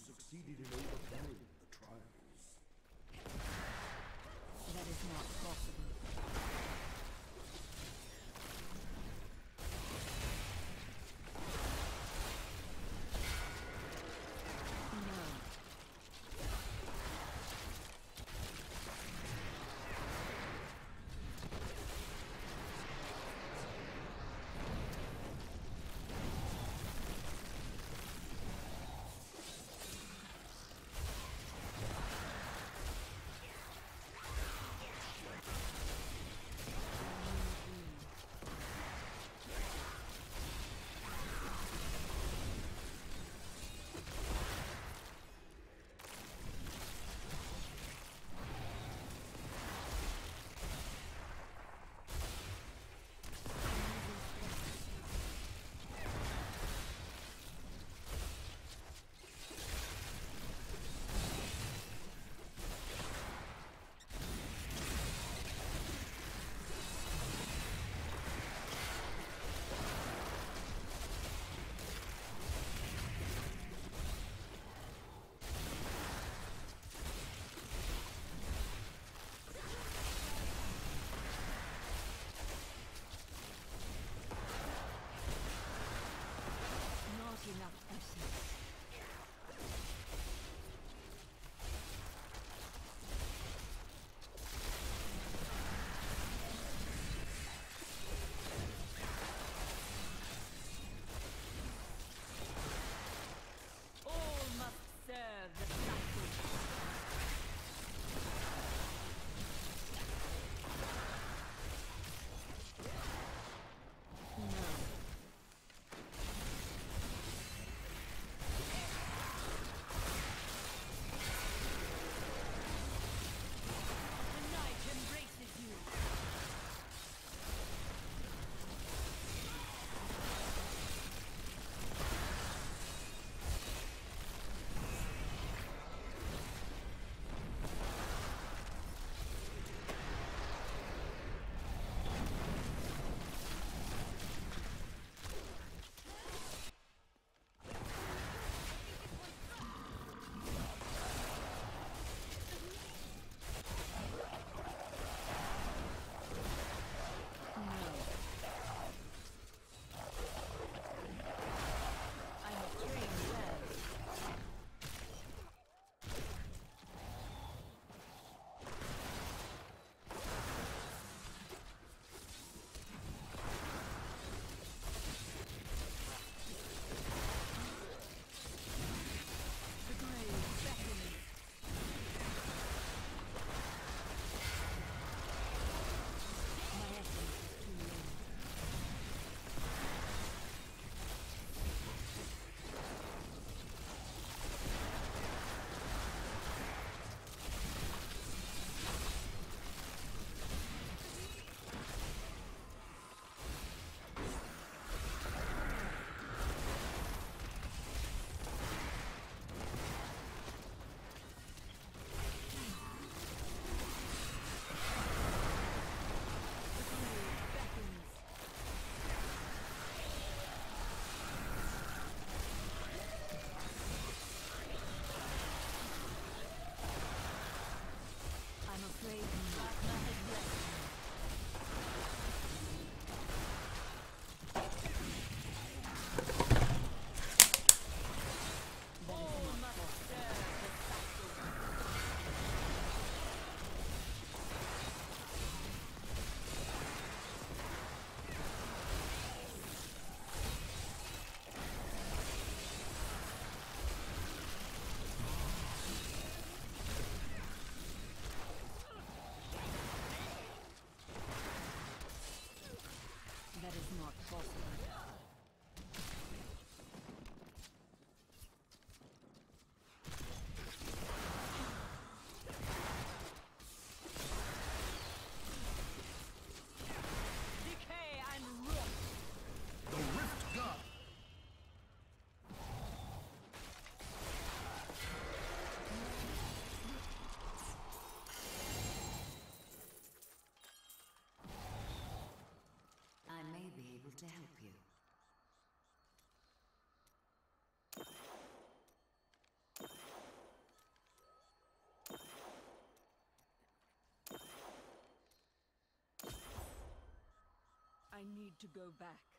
succeeded in overcoming the trials. That is not possible. To help you. I need to go back.